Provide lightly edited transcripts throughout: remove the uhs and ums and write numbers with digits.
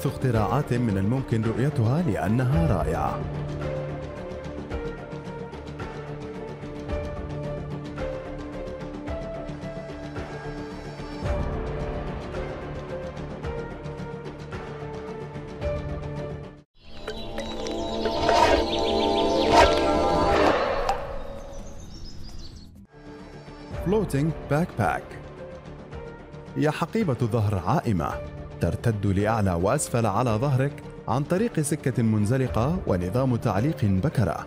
يحدث اختراعات من الممكن رؤيتها لأنها رائعة. فلوتينج باك باك. هي حقيبة ظهر عائمة ترتد لأعلى وأسفل على ظهرك عن طريق سكة منزلقة ونظام تعليق بكرة.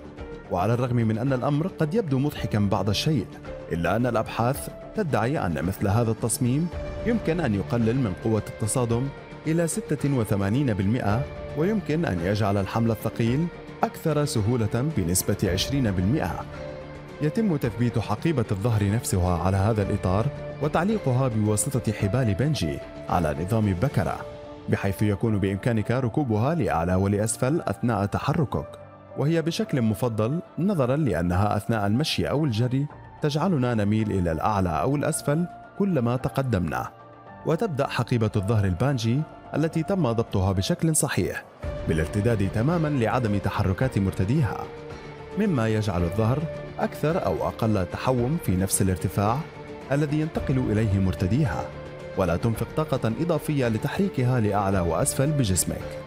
وعلى الرغم من أن الأمر قد يبدو مضحكا بعض الشيء، إلا أن الأبحاث تدعي أن مثل هذا التصميم يمكن أن يقلل من قوة التصادم إلى 86%، ويمكن أن يجعل الحمل الثقيل أكثر سهولة بنسبة 20%. يتم تثبيت حقيبة الظهر نفسها على هذا الإطار وتعليقها بواسطة حبال بنجي على نظام بكرة، بحيث يكون بإمكانك ركوبها لأعلى ولأسفل أثناء تحركك، وهي بشكل مفضل نظراً لأنها أثناء المشي أو الجري تجعلنا نميل إلى الأعلى أو الأسفل كلما تقدمنا. وتبدأ حقيبة الظهر البانجي التي تم ضبطها بشكل صحيح بالارتداد تماماً لعدم تحركات مرتديها، مما يجعل الظهر أكثر أو أقل تحوم في نفس الارتفاع الذي ينتقل إليه مرتديها، ولا تنفق طاقة إضافية لتحريكها لأعلى وأسفل بجسمك.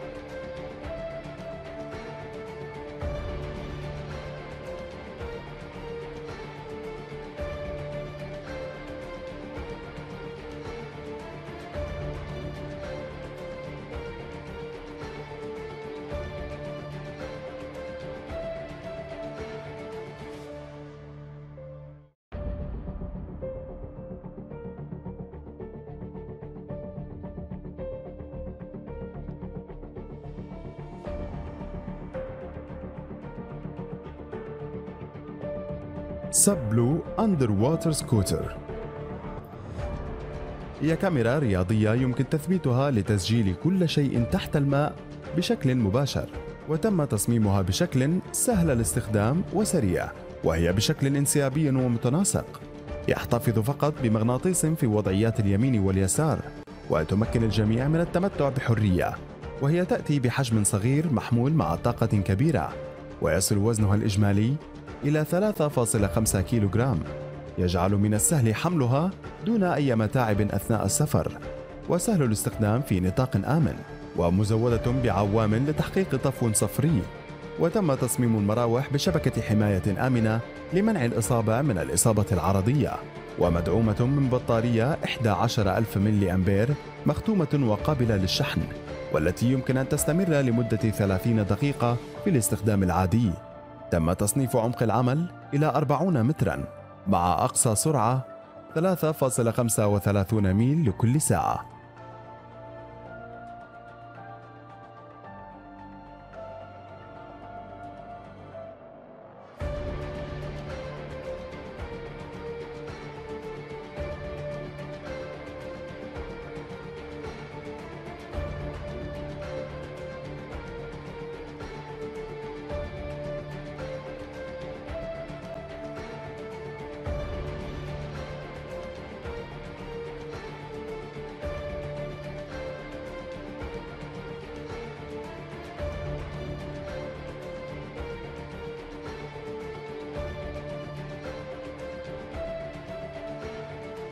سار بلو أندرواتر سكوتر. هي كاميرا رياضية يمكن تثبيتها لتسجيل كل شيء تحت الماء بشكل مباشر، وتم تصميمها بشكل سهل الاستخدام وسريع، وهي بشكل انسيابي ومتناسق، يحتفظ فقط بمغناطيس في وضعيات اليمين واليسار، وتمكن الجميع من التمتع بحرية. وهي تأتي بحجم صغير محمول مع طاقة كبيرة، ويصل وزنها الإجمالي إلى 3.5 كيلوغرام، يجعل من السهل حملها دون أي متاعب أثناء السفر، وسهل الاستخدام في نطاق آمن، ومزودة بعوامل لتحقيق طفو صفري. وتم تصميم المراوح بشبكة حماية آمنة لمنع الإصابة من الإصابة العرضية، ومدعومة من بطارية 11,000 ملي أمبير مختومة وقابلة للشحن، والتي يمكن أن تستمر لمدة 30 دقيقة في الاستخدام العادي. تم تصنيف عمق العمل إلى 40 متراً، مع أقصى سرعة 3.35 ميل لكل ساعة.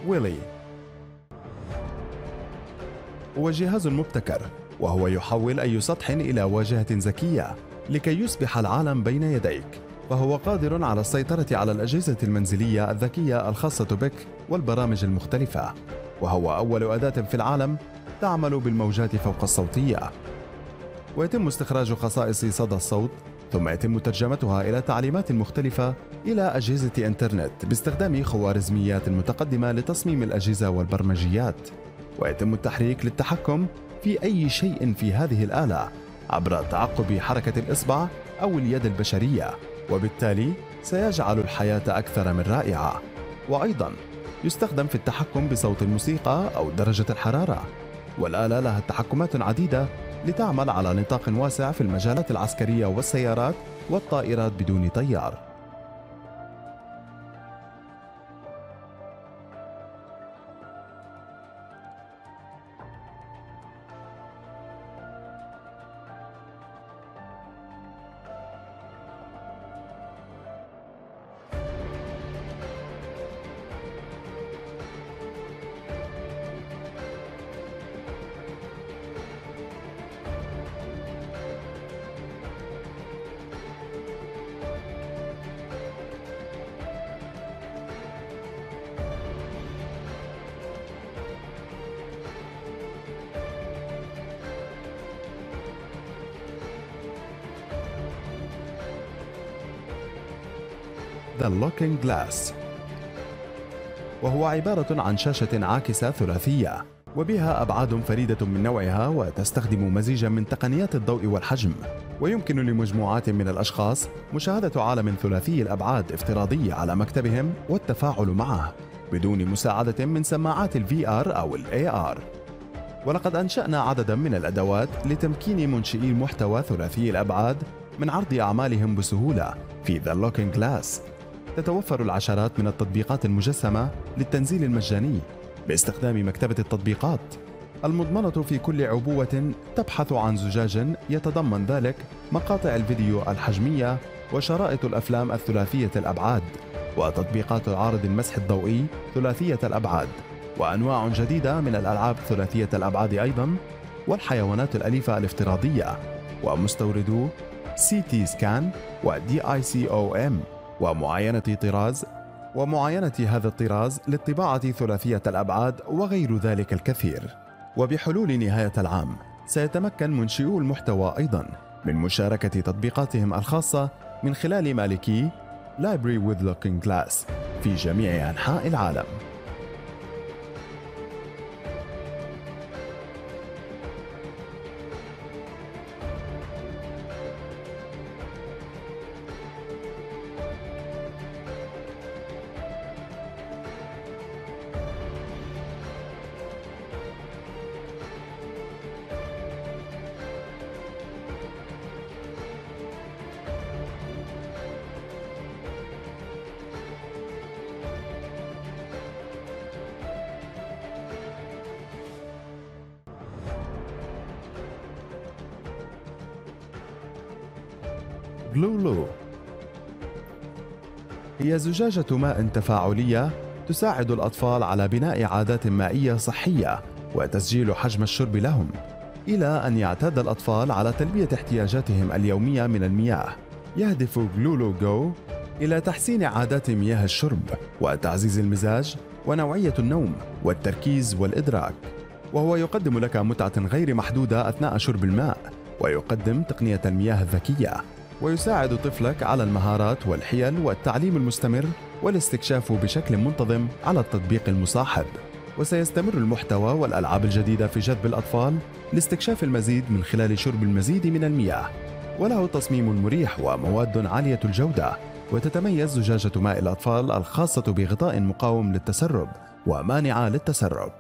ويلي هو جهاز مبتكر، وهو يحول أي سطح إلى واجهة ذكية لكي يصبح العالم بين يديك، فهو قادر على السيطرة على الأجهزة المنزلية الذكية الخاصة بك والبرامج المختلفة، وهو أول أداة في العالم تعمل بالموجات فوق الصوتية. ويتم استخراج خصائص صدى الصوت، ثم يتم ترجمتها إلى تعليمات مختلفة إلى أجهزة إنترنت باستخدام خوارزميات متقدمة لتصميم الأجهزة والبرمجيات. ويتم التحريك للتحكم في أي شيء في هذه الآلة عبر تعقب حركة الإصبع أو اليد البشرية، وبالتالي سيجعل الحياة أكثر من رائعة. وأيضاً يستخدم في التحكم بصوت الموسيقى أو درجة الحرارة، والآلة لها تحكمات عديدة لتعمل على نطاق واسع في المجالات العسكرية والسيارات والطائرات بدون طيار. The Looking Glass، وهو عبارة عن شاشة عاكسة ثلاثية وبها أبعاد فريدة من نوعها، وتستخدم مزيجا من تقنيات الضوء والحجم، ويمكن لمجموعات من الأشخاص مشاهدة عالم ثلاثي الأبعاد افتراضي على مكتبهم والتفاعل معه بدون مساعدة من سماعات VR أو AR. ولقد أنشأنا عددا من الأدوات لتمكين منشئي المحتوى ثلاثي الأبعاد من عرض أعمالهم بسهولة في The Looking Glass. تتوفر العشرات من التطبيقات المجسمة للتنزيل المجاني باستخدام مكتبة التطبيقات المضمنة في كل عبوة، تبحث عن زجاج يتضمن ذلك مقاطع الفيديو الحجمية وشرائط الأفلام الثلاثية الأبعاد وتطبيقات عارض المسح الضوئي ثلاثية الأبعاد وأنواع جديدة من الألعاب ثلاثية الأبعاد أيضاً، والحيوانات الأليفة الافتراضية، ومستوردو CT سكان وDICOM، ومعاينة طراز ومعاينة هذا الطراز للطباعة ثلاثية الأبعاد وغير ذلك الكثير. وبحلول نهاية العام سيتمكن منشئو المحتوى أيضاً من مشاركة تطبيقاتهم الخاصة من خلال مالكي Library with Looking Glass في جميع أنحاء العالم. Glulu هي زجاجة ماء تفاعلية تساعد الأطفال على بناء عادات مائية صحية وتسجيل حجم الشرب لهم، إلى أن يعتاد الأطفال على تلبية احتياجاتهم اليومية من المياه. يهدف Glulu Go إلى تحسين عادات مياه الشرب وتعزيز المزاج ونوعية النوم والتركيز والإدراك، وهو يقدم لك متعة غير محدودة أثناء شرب الماء، ويقدم تقنية المياه الذكية، ويساعد طفلك على المهارات والحيل والتعليم المستمر والاستكشاف بشكل منتظم على التطبيق المصاحب. وسيستمر المحتوى والألعاب الجديدة في جذب الأطفال لاستكشاف المزيد من خلال شرب المزيد من المياه. وله تصميم مريح ومواد عالية الجودة، وتتميز زجاجة ماء الأطفال الخاصة بغطاء مقاوم للتسرب ومانعة للتسرب،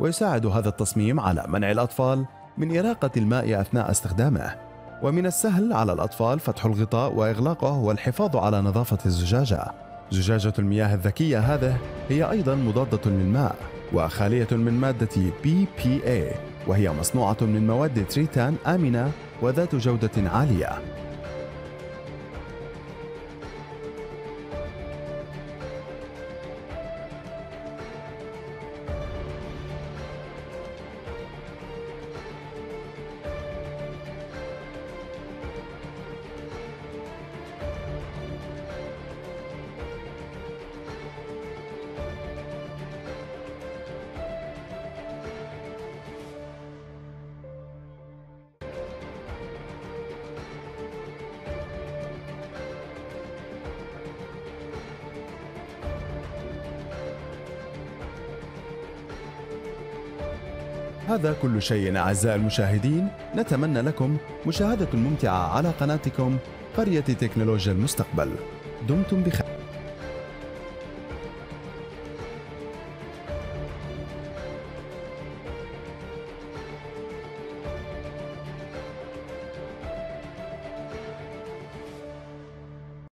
ويساعد هذا التصميم على منع الأطفال من إراقة الماء أثناء استخدامه، ومن السهل على الأطفال فتح الغطاء وإغلاقه والحفاظ على نظافة الزجاجة. زجاجة المياه الذكية هذه هي أيضاً مضادة للماء وخالية من مادة PPA، وهي مصنوعة من مواد تريتان آمنة وذات جودة عالية. هذا كل شيء أعزائي المشاهدين، نتمنى لكم مشاهدة ممتعة على قناتكم قرية تكنولوجيا المستقبل. دمتم بخير.